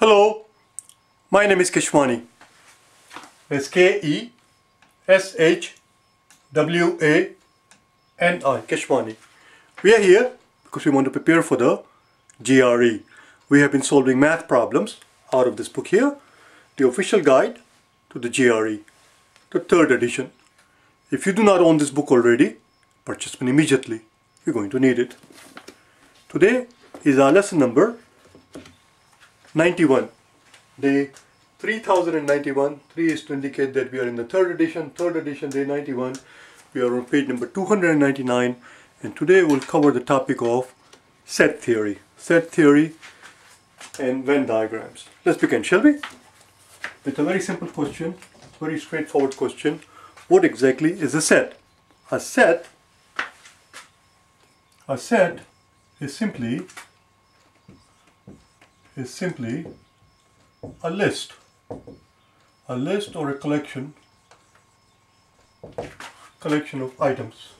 Hello, my name is Keshwani. It's K-E-S-H-W-A-N-I, Keshwani. We are here because we want to prepare for the GRE. We have been solving math problems out of this book here, the official guide to the GRE, the third edition. If you do not own this book already, purchase one immediately. You're going to need it. Today is our lesson number 91, day 3091. 3 is to indicate that we are in the third edition, day 91. We are on page number 299, and today we'll cover the topic of set theory and Venn diagrams. Let's begin, shall we? With a very simple question, very straightforward question. What exactly is a set? A set is simply a list or a collection of items.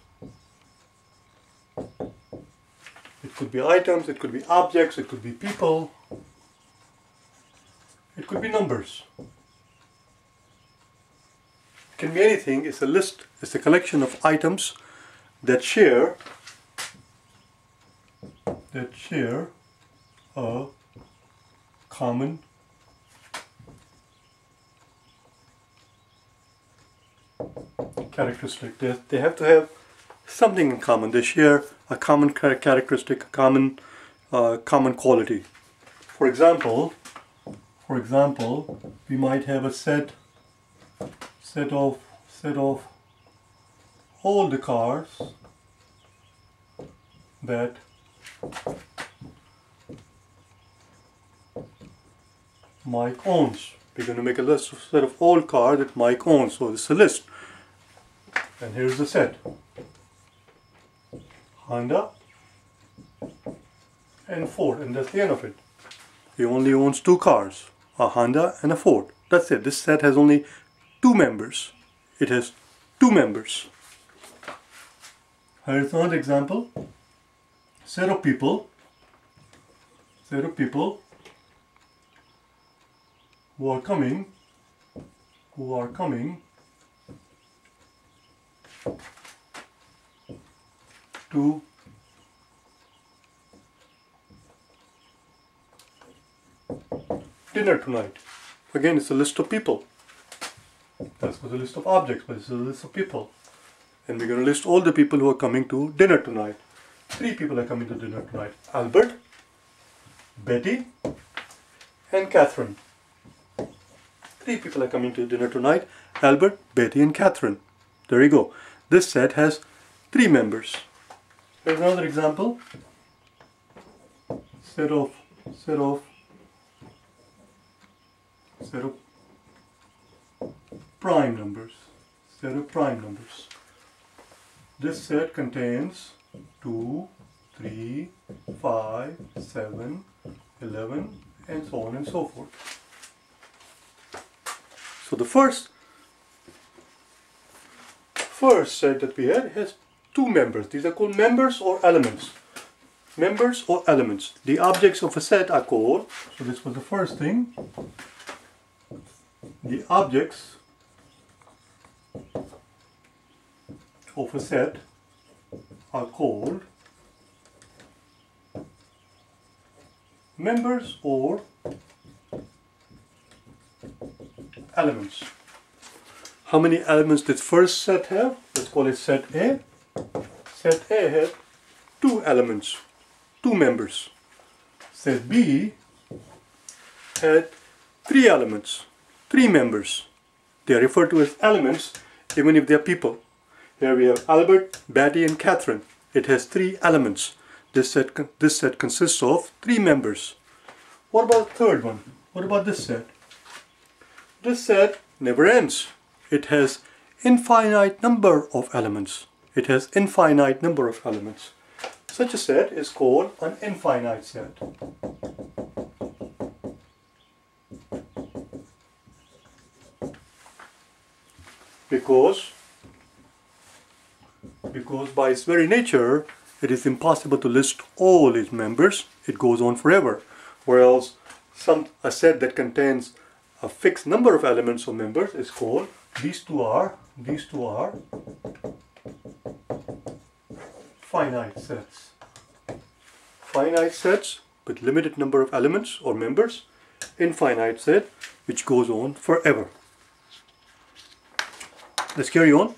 It could be items, it could be objects, it could be people, it could be numbers. It can be anything. It's a list, it's a collection of items that share a common characteristic. They have to have something in common. They share a common characteristic, a common quality. For example, we might have a set of all the cars that Mike owns. We're going to make a list of set of all cars that Mike owns. So this is a list, and here's the set: Honda and Ford, and that's the end of it. He only owns two cars, a Honda and a Ford. That's it. This set has only two members. It has two members. Here's another example: set of people who are coming to dinner tonight. Again, it's a list of people. That's not a list of objects, but it's a list of people. And we're going to list all the people who are coming to dinner tonight. Three people are coming to dinner tonight: Albert, Betty, and Catherine. Three people are coming to dinner tonight: Albert, Betty, and Catherine. There you go. This set has three members. Here's another example: set of prime numbers. This set contains 2, 3, 5, 7, 11, and so on and so forth. So the first set that we had has two members. These are called members or elements. The objects of a set are called, so this was the first thing, the objects of a set are called members or elements. How many elements did first set have? Let's call it set A. Set A had two elements, two members. Set B had three elements, three members. They are referred to as elements even if they are people. Here we have Albert, Betty, and Catherine. It has three elements. This set consists of three members. What about the third one? What about this set? This set never ends. It has infinite number of elements. Such a set is called an infinite set. Because by its very nature, it is impossible to list all its members. It goes on forever. Whereas a set that contains a fixed number of elements or members is called, these two are finite sets. Finite sets with limited number of elements or members, infinite set which goes on forever. Let's carry on.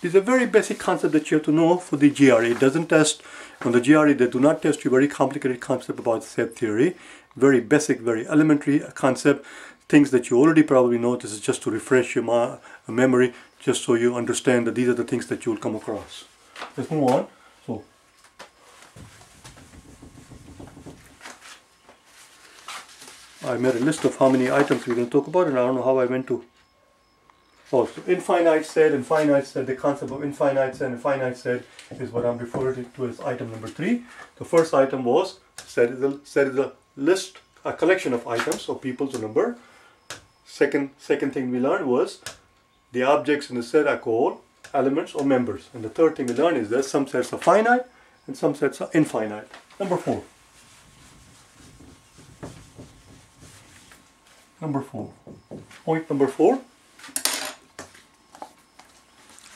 This is a very basic concept that you have to know for the GRE. It doesn't test on the GRE. They do not test you very complicated concept about set theory. Very basic, very elementary concept. Things that you already probably know. This is just to refresh your memory, just so you understand that these are the things that you will come across. Let's move on. So, I made a list of how many items we're going to talk about, and I don't know how I went to. Oh, so infinite set, the concept of infinite set and finite set is what I'm referring to as item number 3. The first item was set is a list, a collection of items or people to number. Second thing we learned was the objects in the set are called elements or members. And the third thing we learned is that some sets are finite and some sets are infinite. Number 4. Point number 4.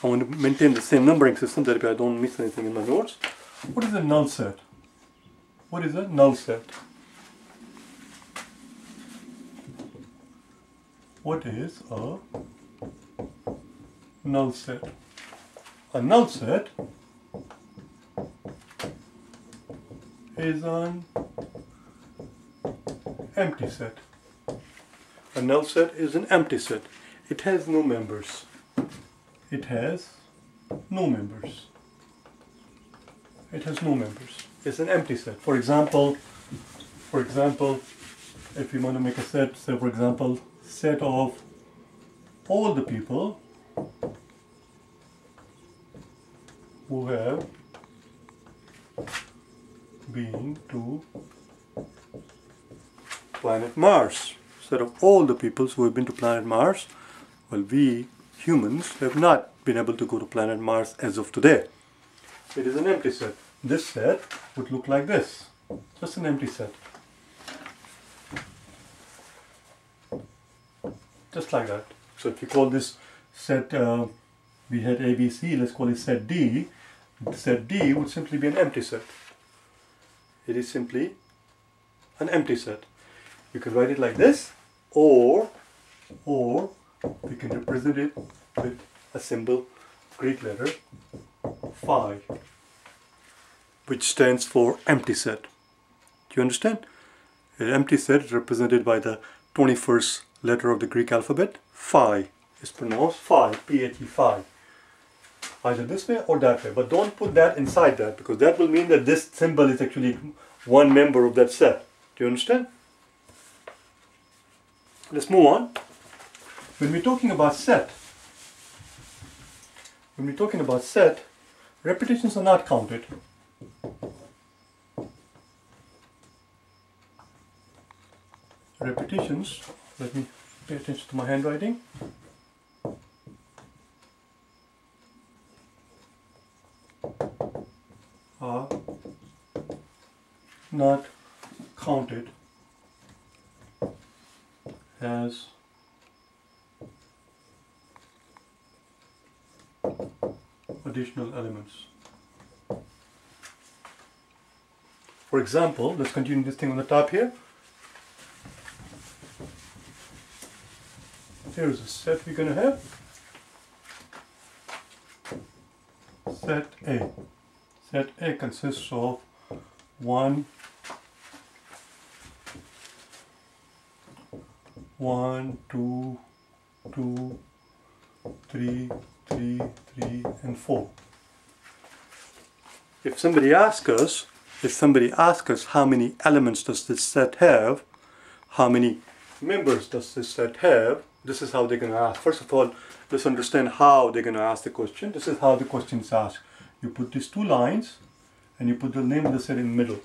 I want to maintain the same numbering system that I don't miss anything in my notes. What is a null set? What is a null set? What is a null set? A null set is an empty set. A null set is an empty set. It has no members. It has no members. It has no members. It's an empty set. For example, if you want to make a set, say for example, set of all the people who have been to planet Mars. Set of all the peoples who have been to planet Mars. Well, we humans have not been able to go to planet Mars as of today. It is an empty set. This set would look like this. Just an empty set. Just like that. So if you call this set, we had ABC, let's call it set D. Set D would simply be an empty set. It is simply an empty set. You can write it like this, or we can represent it with a symbol, Greek letter phi, which stands for empty set. Do you understand? An empty set is represented by the 21st letter of the Greek alphabet, phi. It's pronounced phi, P-H-E, phi. Either this way or that way, but don't put that inside that, because that will mean that this symbol is actually one member of that set. Do you understand? Let's move on. When we're talking about set, repetitions are not counted. Repetitions, let me pay attention to my handwriting. Are not counted as additional elements. For example, let's continue this thing on the top here. Here's a set we're going to have. Set A. Set A consists of one, two, two, three, three, three, and four. If somebody asks us how many elements does this set have, how many members does this set have, this is how they're going to ask. First of all, let's understand how they're going to ask the question. This is how the question is asked. You put these two lines and you put the name of the set in the middle.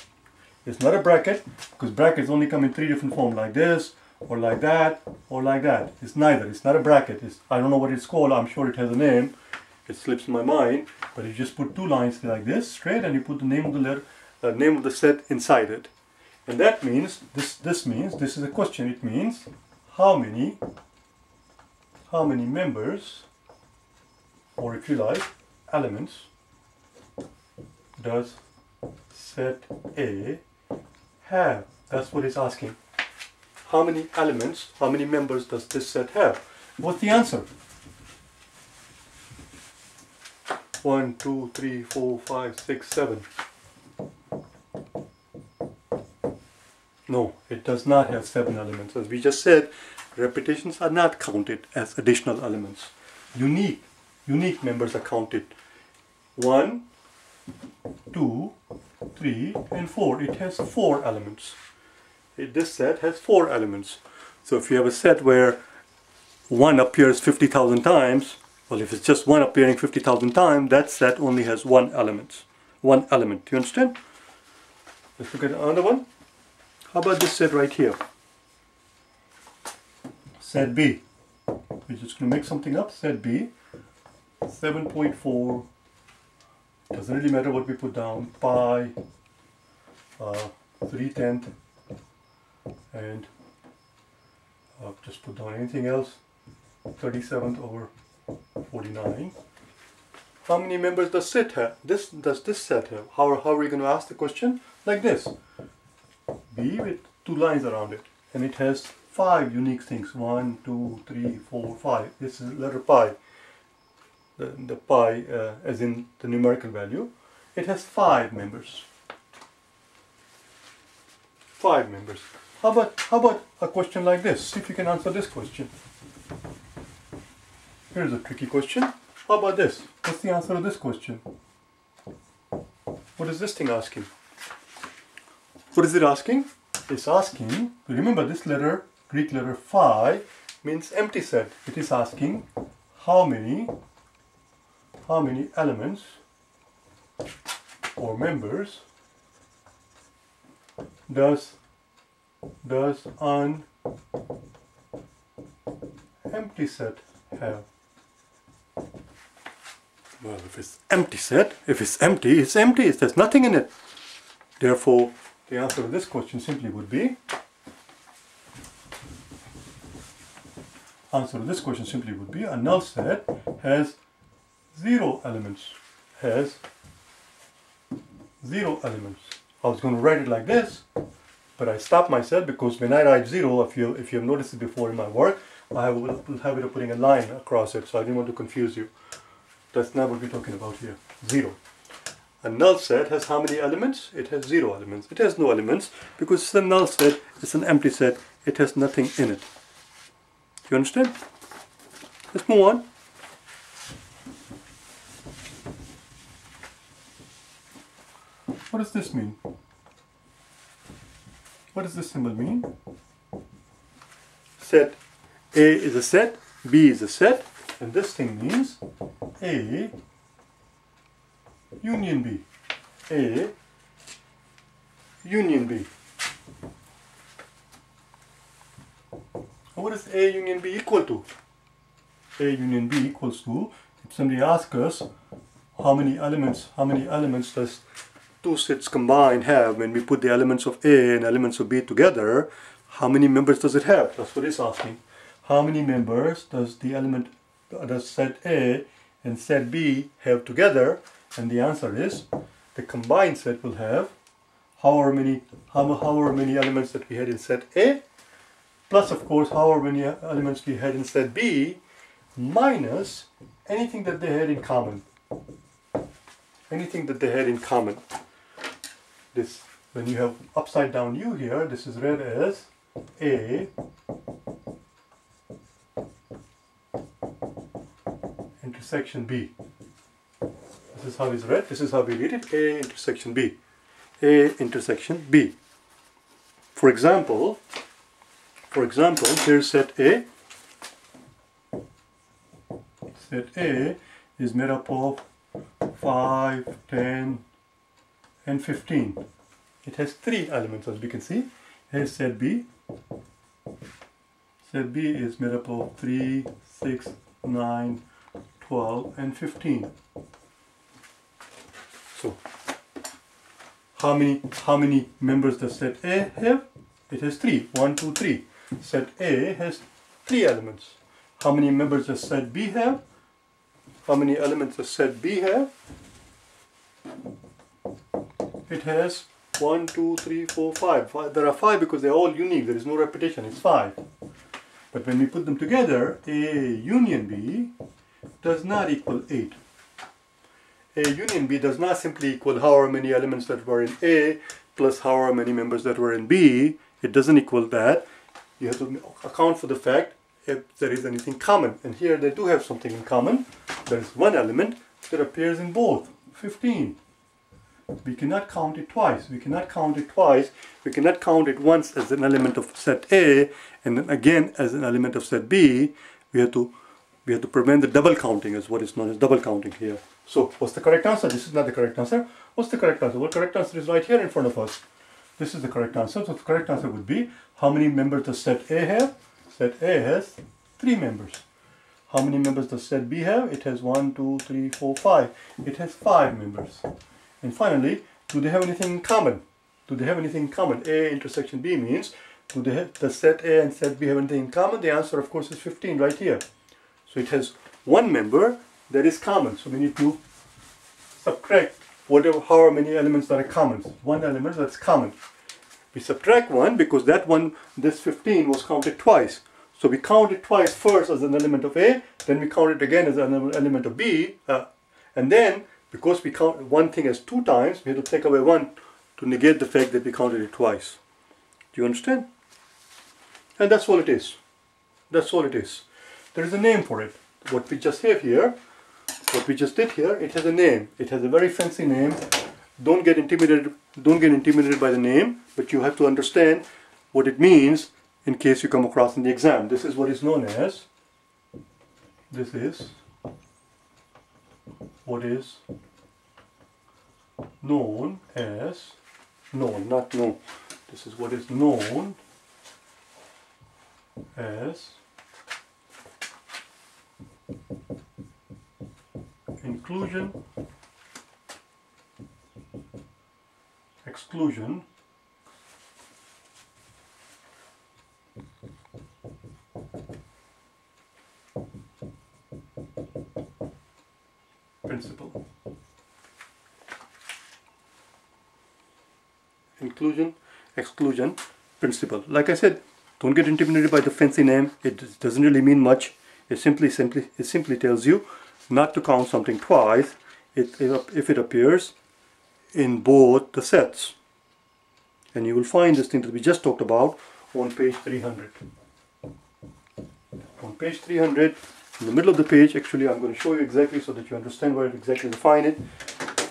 It's not a bracket, because brackets only come in three different forms, like this, or like that, or like that. It's neither. It's not a bracket. I don't know what it's called. I'm sure it has a name. It slips my mind. But you just put two lines like this straight, and you put the name of the set inside it. And that means this is a question. It means how many members, or if you like, elements does set A have? That's what it's asking. How many elements, how many members does this set have? What's the answer? 1, 2, 3, 4, 5, 6, 7. No, it does not have 7 elements. As we just said, repetitions are not counted as additional elements. Unique members are counted. 1, 2, 3 and 4. It has 4 elements. This set has 4 elements. So if you have a set where 1 appears 50,000 times, well, if it's just 1 appearing 50,000 times, that set only has 1 element. Do you understand? Let's look at another one. How about this set right here? Set B. We're just going to make something up. Set B. 7.4. Doesn't really matter what we put down. Pi. 3/10. And I'll just put down anything else. 37/49. How many members does set have? Does this set have? How are we going to ask the question? Like this. B with 2 lines around it, and it has 5 unique things. 1, 2, 3, 4, 5. This is letter pi. The pi as in the numerical value. It has 5 members. 5 members. How about a question like this? See if you can answer this question. Here's a tricky question. How about this? What's the answer to this question? What is this thing asking? What is it asking? It's asking, remember this letter, Greek letter phi, means empty set. It is asking how many elements or members does an empty set have? Well, if it's empty, it's empty. There's nothing in it. Therefore, the answer to this question simply would be, a null set has 0 elements. I was going to write it like this, but I stopped myself because when I write 0, if you have noticed it before in my work, I will have it of putting a line across it, so I didn't want to confuse you. That's not what we're talking about here. 0. A null set has how many elements? It has 0 elements. It has no elements because it's a null set. It's an empty set. It has nothing in it. Do you understand? Let's move on. What does this mean? What does this symbol mean? Set A is a set, B is a set, and this thing means A union B. A union B. What is A union B equal to? A union B equals to, if somebody asks us how many elements does two sets combined have, when we put the elements of A and elements of B together, how many members does it have? That's what it's asking. How many members does set A and set B have together? And the answer is, the combined set will have however many elements that we had in set A, plus of course however many elements we had in set B, minus anything that they had in common. This, when you have upside down U here, this is read as A, intersection B. This is how it's read. This is how we read it. A intersection B. A intersection B. For example, here's set A. Set A is made up of 5, 10, and 15. It has 3 elements, as we can see. Here's set B. Set B is made up of 3, 6, 9, 12 and 15. So how many members does set A have? It has 3. 1, 2, 3. Set A has 3 elements. How many members does set B have? How many elements does set B have? It has 1, 2, 3, 4, 5. There are 5 because they are all unique. There is no repetition. It's 5. But when we put them together, A union B does not equal 8. A union B does not simply equal however many elements that were in A plus however many members that were in B. It doesn't equal that. You have to account for the fact if there is anything common. And here they do have something in common. There is one element that appears in both, 15. We cannot count it twice. We cannot count it twice. We cannot count it once as an element of set A and then again as an element of set B. We have to prevent the double counting, is what is known as double counting here. So what's the correct answer? This is not the correct answer. What's the correct answer? Well, correct answer is right here in front of us. This is the correct answer. So the correct answer would be, how many members does set A have? Set A has 3 members. How many members does set B have? It has 1, 2, 3, 4, 5. It has 5 members. And finally, do they have anything in common? Do they have anything in common? A intersection B means, do they have, does set A and set B have anything in common? The answer, of course, is 15 right here. So it has one member that is common. So we need to subtract whatever, however many elements that are common. One element that's common. We subtract one because that one, this 15, was counted twice. So we count it twice, first as an element of A, then we count it again as an element of B, and then because we count one thing as 2 times, we have to take away 1 to negate the fact that we counted it twice. Do you understand? And that's all it is. That's all it is. There is a name for it. What we just have here, what we just did here, it has a name. It has a very fancy name. Don't get intimidated. Don't get intimidated by the name, but you have to understand what it means in case you come across in the exam. This is what is known as, this is what is known as, known, not known. This is what is known as inclusion, exclusion, principle. Inclusion, exclusion, principle. Like I said, don't get intimidated by the fancy name. It doesn't really mean much. It simply tells you not to count something twice if it appears in both the sets. And you will find this thing that we just talked about on page 300. On page 300, in the middle of the page, actually I'm going to show you exactly so that you understand where exactly to find it.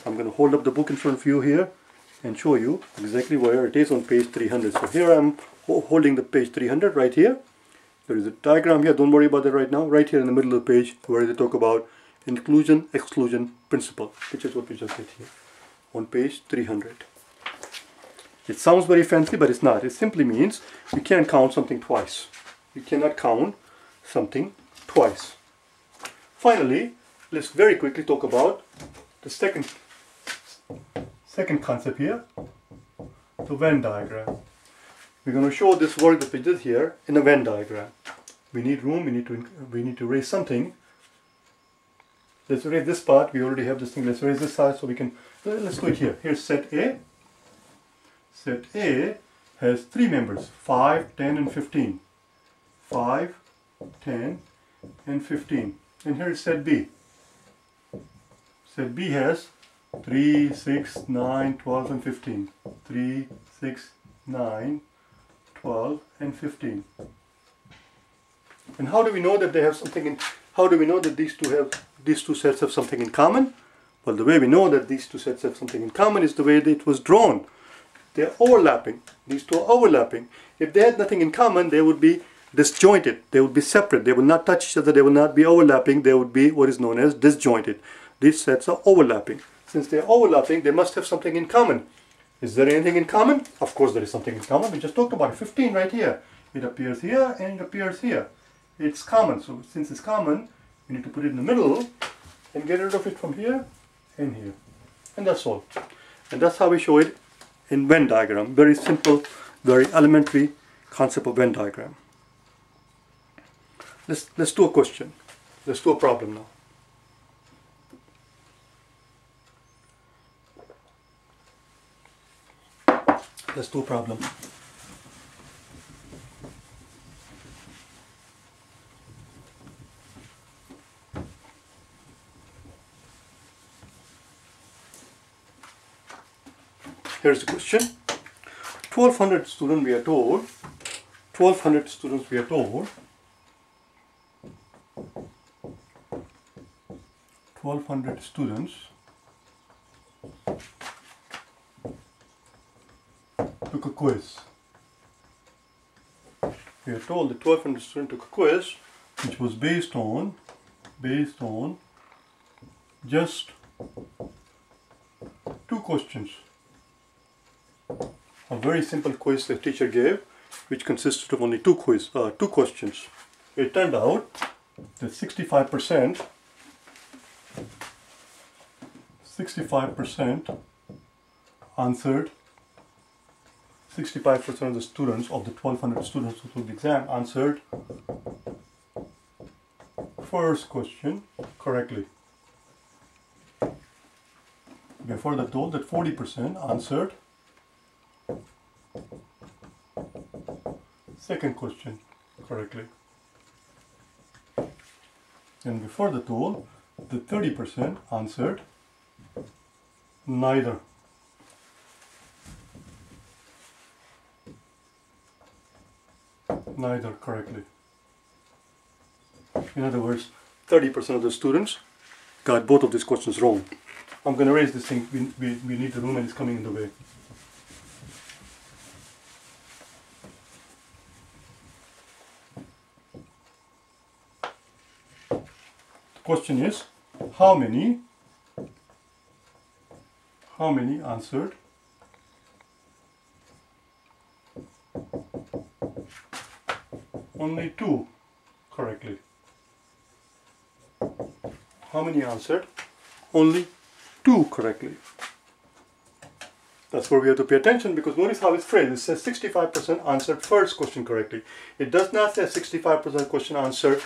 I'm going to hold up the book in front of you here and show you exactly where it is on page 300. So here I'm holding the page 300 right here. There is a diagram here, don't worry about that right now. Right here in the middle of the page where they talk about inclusion, exclusion principle, which is what we just did here on page 300. It sounds very fancy, but it's not. It simply means you can't count something twice. You cannot count something twice. Finally, let's very quickly talk about the second concept here, the Venn diagram. We're going to show this work that we did here in a Venn diagram. We need room, we need to raise something. Let's raise this part, we already have this thing, let's raise this side so we can, let's do it here. Here's set A. Set A has 3 members, 5, 10 and 15. 5, 10 and 15. And here is set B. Set B has 3, 6, 9, 12 and 15. 3, 6, 9, 12 and 15. And how do we know that they have something in, how do we know that these two sets have something in common? Well, the way we know that these two sets have something in common is the way that it was drawn. They're overlapping. These two are overlapping. If they had nothing in common, they would be disjointed. They would be separate. They would not touch each other. They would not be overlapping. They would be what is known as disjointed. These sets are overlapping. Since they're overlapping, they must have something in common. Is there anything in common? Of course there is something in common. We just talked about it. 15 right here. It appears here and it appears here. It's common. So since it's common, we need to put it in the middle and get rid of it from here and here. And that's all. And that's how we show it in Venn diagram. Very simple, very elementary concept of Venn diagram. Let's do a question. Let's do a problem now. Let's do a problem. Here's the question. 1200 students we are told, 1200 students we are told, 1200 students took a quiz. We are told the 1200 students took a quiz which was based on just two questions. A very simple quiz the teacher gave, which consisted of only two questions. It turned out that 65% answered, 65% of the students, of the 1200 students who took the exam, answered first question correctly. We are further told that 40% answered second question correctly. And we further told the 30% answered neither. Neither correctly. In other words, 30% of the students got both of these questions wrong. I'm going to raise this thing. We need the room and it's coming in the way. Question is, how many answered only two correctly? How many answered only two correctly? That's where we have to pay attention, because notice how it's phrased. It says 65% answered first question correctly. It does not say 65% question answered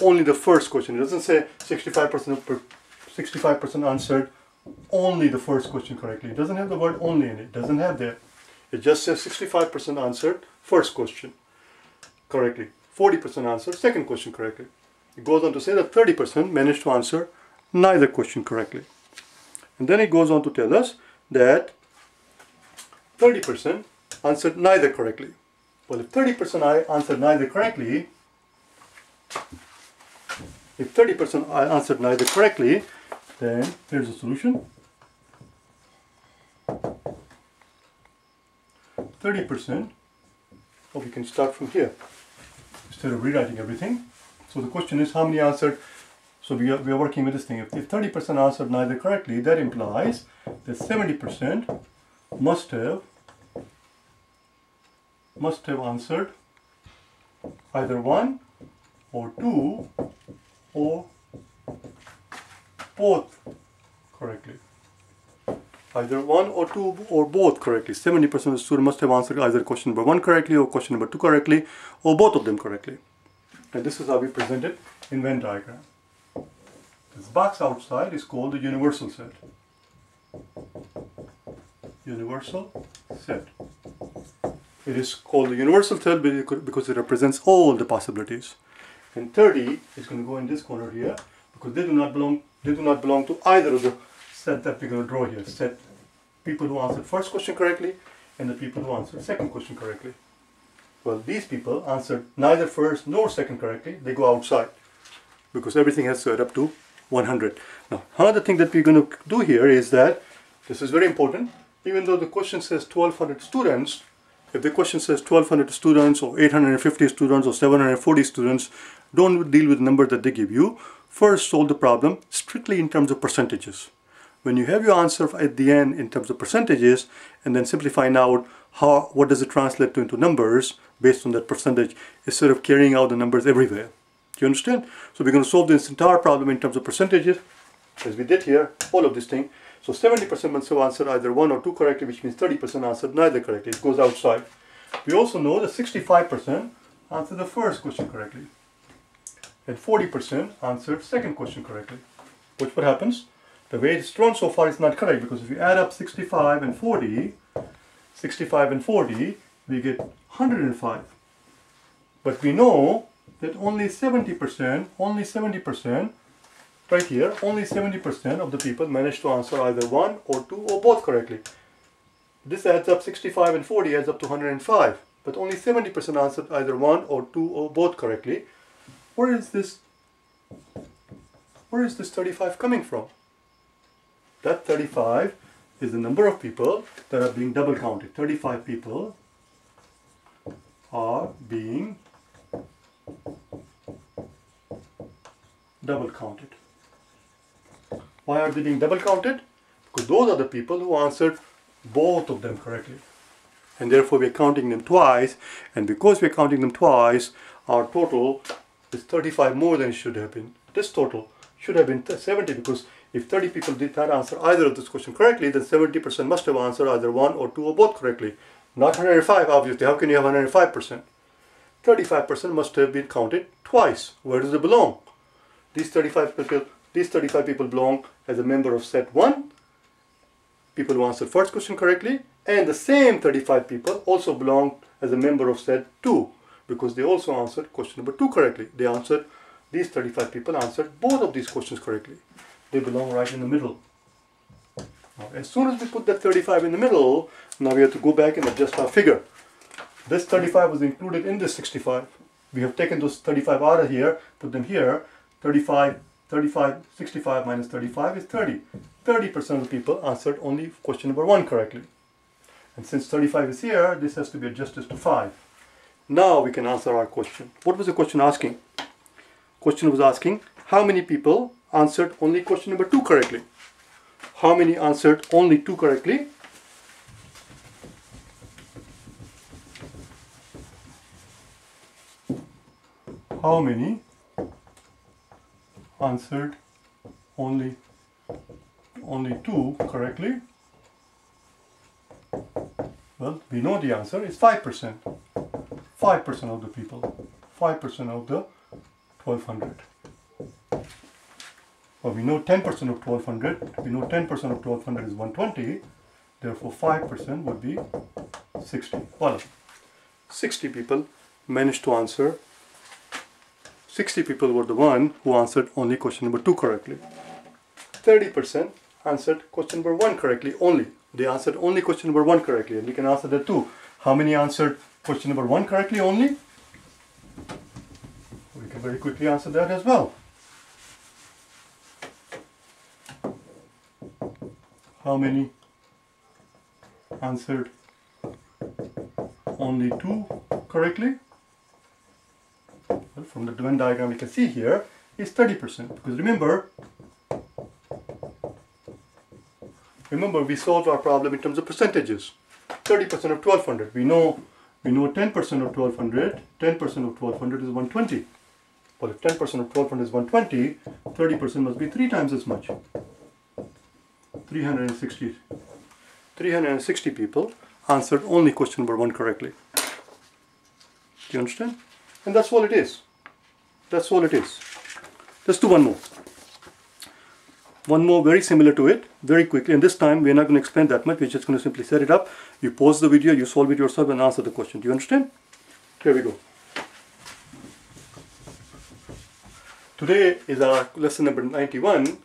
only the first question. It doesn't say 65% answered only the first question correctly. It doesn't have the word only in it. It doesn't have that. It just says 65% answered first question correctly. 40% answered second question correctly. It goes on to say that 30% managed to answer neither question correctly. And then it goes on to tell us that 30% answered neither correctly. Well, if 30% answered neither correctly, if 30% answered neither correctly, then here's the solution. 30%, or we can start from here instead of rewriting everything. So the question is, how many answered? So we are working with this thing. If 30% answered neither correctly, that implies that 70% must have answered either one or two or both correctly. Either one or two or both correctly. 70% of the students must have answered either question number one correctly or question number two correctly or both of them correctly. And this is how we present it in Venn diagram. This box outside is called the universal set. Universal set. It is called the universal set because it represents all the possibilities. And 30 is going to go in this corner here, because they do not belong to either of the set that we're going to draw here. Set people who answered first question correctly and the people who answered second question correctly. Well, these people answered neither first nor second correctly. They go outside, because everything has to add up to 100. Now, another thing that we're going to do here is that, this is very important, even though the question says 1200 students, if the question says 1200 students or 850 students or 740 students, don't deal with the number that they give you. First, solve the problem strictly in terms of percentages. When you have your answer at the end in terms of percentages, and then simply find out what does it translate to into numbers based on that percentage, instead of carrying out the numbers everywhere. Do you understand? So we're going to solve this entire problem in terms of percentages, as we did here, all of this thing. So 70% must have answered either one or two correctly, which means 30% answered neither correctly. It goes outside. We also know that 65% answered the first question correctly, and 40% answered second question correctly. Which what happens? The way it's drawn so far is not correct, because if you add up 65 and 40, we get 105. But we know that only 70% of the people managed to answer either one or two or both correctly. This adds up, 65 and 40 adds up to 105, but only 70% answered either one or two or both correctly. Where is this 35 coming from? That 35 is the number of people that are being double counted. 35 people are being double counted. Why are they being double counted? Because those are the people who answered both of them correctly, and therefore we are counting them twice, and because we are counting them twice, our total is 35 more than it should have been. This total should have been 70, because if 30 people did not answer either of this question correctly, then 70% must have answered either one or two or both correctly. Not 105, obviously. How can you have 105%? 35% must have been counted twice. Where do they belong? These 35 people belong as a member of set 1, people who answered first question correctly, and the same 35 people also belong as a member of set 2, because they also answered question number 2 correctly. These 35 people answered both of these questions correctly. They belong right in the middle. Now, as soon as we put that 35 in the middle, now we have to go back and adjust our figure. This 35 was included in this 65. We have taken those 35 out of here, put them here. 65 minus 35 is 30. 30% of the people answered only question number 1 correctly. And since 35 is here, this has to be adjusted to 5. Now we can answer our question. What was the question asking? Question was asking, how many people answered only question number 2 correctly? How many answered only 2 correctly? How many answered only 2 correctly? Well, we know the answer is 5%. 5% of the people. 5% of the 1200. Well, we know 10% of 1200. We know 10% of 1200 is 120. Therefore, 5% would be 60. Well, 60 people managed to answer. 60 people were the one who answered only question number 2 correctly. 30% answered question number 1 correctly only. They answered only question number 1 correctly, and we can answer that too. How many answered question number 1 correctly only? We can very quickly answer that as well. How many answered only 2 correctly? Well, from the Venn diagram we can see here is 30%, because remember we solved our problem in terms of percentages. 30% of 1200. We know 10% of 1200. 10% of 1200 is 120. Well, if 10% of 1200 is 120, 30% must be 3 times as much. 360 people answered only question number 1 correctly. Do you understand? And that's all it is. Let's do one more. One more very similar to it, very quickly. And this time we're not going to explain that much. We're just going to simply set it up. You pause the video, you solve it yourself, and answer the question. Do you understand? Here we go. Today is our lesson number 91.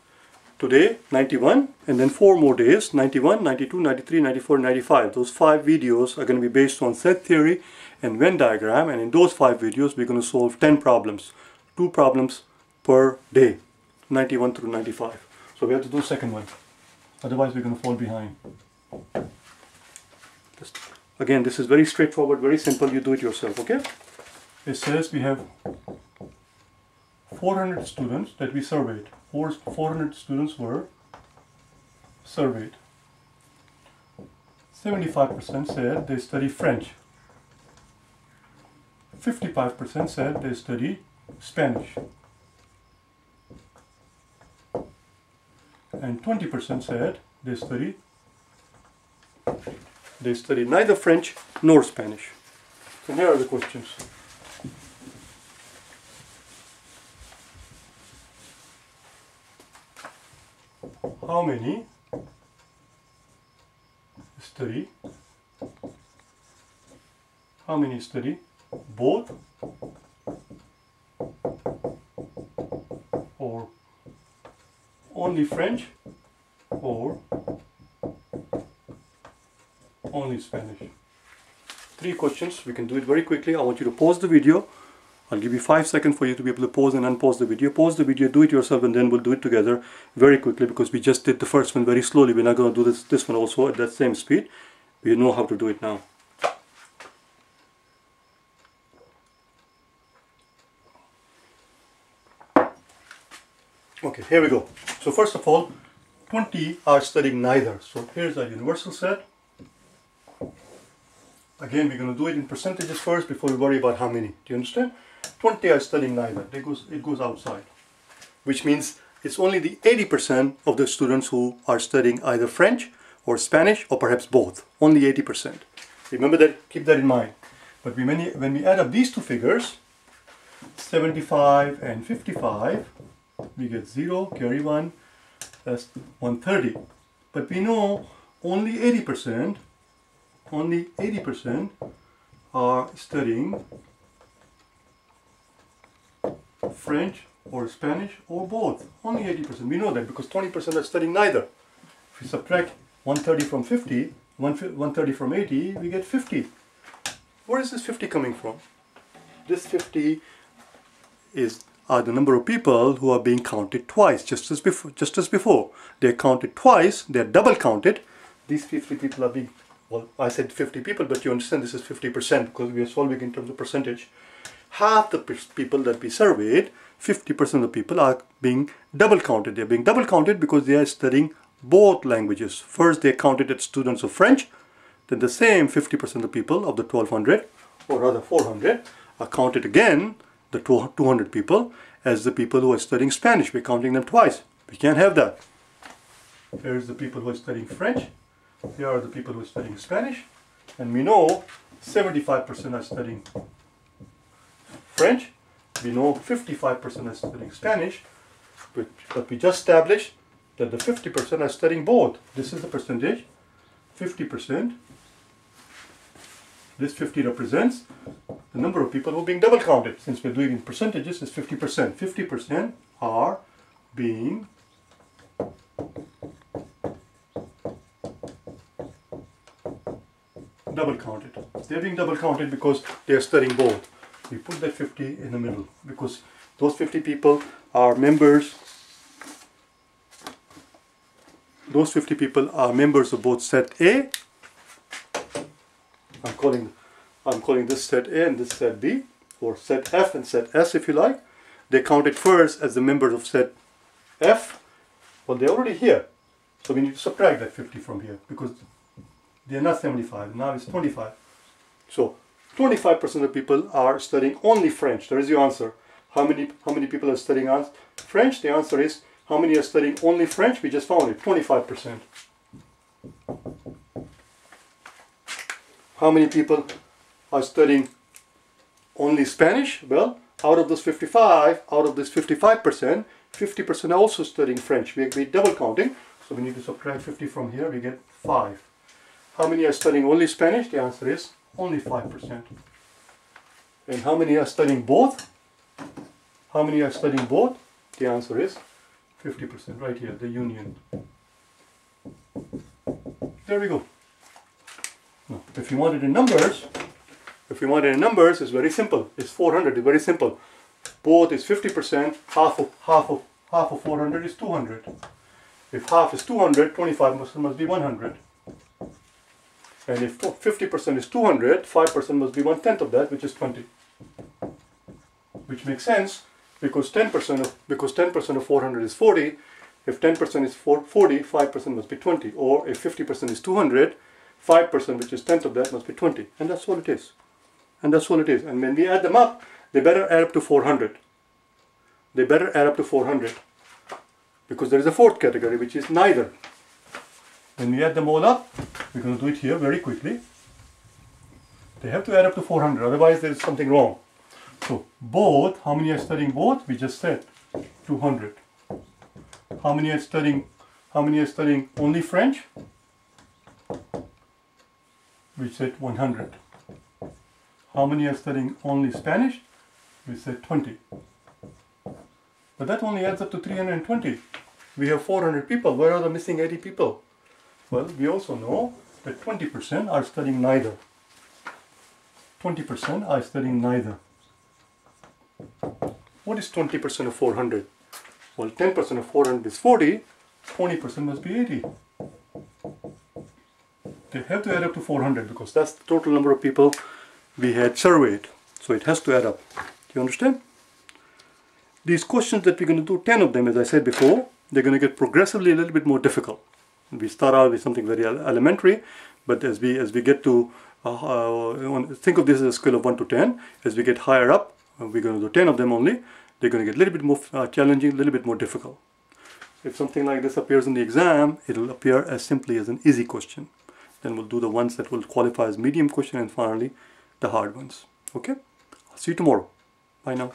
Today, 91, and then 4 more days, 91, 92, 93, 94, 95. Those 5 videos are going to be based on set theory and Venn diagram, and in those 5 videos, we're going to solve 10 problems. 2 problems per day, 91 through 95. So we have to do the second one, otherwise we're going to fall behind. Again, this is very straightforward, very simple. You do it yourself, okay? It says we have 400 students that we surveyed. 400 students were surveyed. 75% said they study French. 55% said they study Spanish. And 20% said They study neither French nor Spanish. So here are the questions. How many study? How many study both or only French or only Spanish? Three questions. We can do it very quickly. I want you to pause the video. I'll give you 5 seconds for you to be able to pause and unpause the video. Pause the video, do it yourself, and then we'll do it together very quickly, because we just did the first one very slowly. We're not going to do this one also at that same speed. We know how to do it now. Okay, here we go. So first of all, 20 are studying neither. So here's our universal set. Again, we're going to do it in percentages first before we worry about how many. Do you understand? 20 are studying neither. It goes outside, which means it's only the 80% of the students who are studying either French or Spanish or perhaps both. Only 80%. Remember that. Keep that in mind. But when we add up these two figures, 75 and 55, we get 0, carry 1, that's 130. But we know only 80%. Only 80% are studying French or Spanish or both. Only 80%. We know that because 20% are studying neither. If we subtract 130 from 50, 130 from 80, we get 50. Where is this 50 coming from? This 50 are the number of people who are being counted twice, just as before. They're counted twice, they're double counted. These 50 people are being, well, I said 50 people, but you understand this is 50% because we are solving in terms of percentage. Half the people that we surveyed, 50% of the people are being double counted. They're being double counted because they are studying both languages. First, they counted as students of French. Then the same 50% of the people of the 1,200, or rather 400, are counted again, the 200 people, as the people who are studying Spanish. We're counting them twice. We can't have that. Here's the people who are studying French. Here are the people who are studying Spanish, and we know 75% are studying French. We know 55% are studying Spanish, but we just established that the 50% are studying both. This is the percentage, 50%. This 50 represents the number of people who are being double counted. Since we're doing in percentages, it's 50%. 50% are being double counted. They're being double counted because they're studying both. We put that 50 in the middle because those 50 people are members. Those 50 people are members of both set A. I'm calling this set A and this set B, or set F and set S if you like. They counted first as the members of set F. Well, they're already here. So we need to subtract that 50 from here because they're not 75, now it's 25. So 25% of people are studying only French. There is your answer. How many people are studying French? The answer is, how many are studying only French? We just found it, 25%. How many people are studying only Spanish? Well, out of this 55%, 50% are also studying French. We're double counting, so we need to subtract 50 from here, we get 5. How many are studying only Spanish? The answer is only 5%. And how many are studying both? How many are studying both? The answer is 50%. Right here, the union. There we go. Now, if you want it in numbers, it's very simple. It's 400. It's very simple. Both is 50%. Half of 400 is 200. If half is 200, 25% must be 100. And if 50% is 200, 5% must be 1/10 of that, which is 20. Which makes sense because 10% of 400 is 40. If 10% is 40, 5% must be 20. Or if 50% is 200, 5%, which is 1/10 of that, must be 20. And that's all it is. And when we add them up, they better add up to 400. Because there is a fourth category, which is neither. When we add them all up, we're going to do it here very quickly. They have to add up to 400, otherwise there's something wrong. So both, how many are studying both? We just said 200. How many are studying only French? We said 100. How many are studying only Spanish? We said 20. But that only adds up to 320. We have 400 people. Where are the missing 80 people? Well, we also know that 20% are studying neither. 20% are studying neither. What is 20% of 400? Well, 10% of 400 is 40, 20% must be 80. They have to add up to 400 because that's the total number of people we had surveyed. So it has to add up. Do you understand? These questions that we're going to do, 10 of them, as I said before, they're going to get progressively a little bit more difficult. We start out with something very elementary, but as we get to, think of this as a scale of 1 to 10, as we get higher up, we're going to do 10 of them only, they're going to get a little bit more challenging, a little bit more difficult. If something like this appears in the exam, it'll appear as simply as an easy question. Then we'll do the ones that will qualify as medium question and finally the hard ones. Okay? I'll see you tomorrow. Bye now.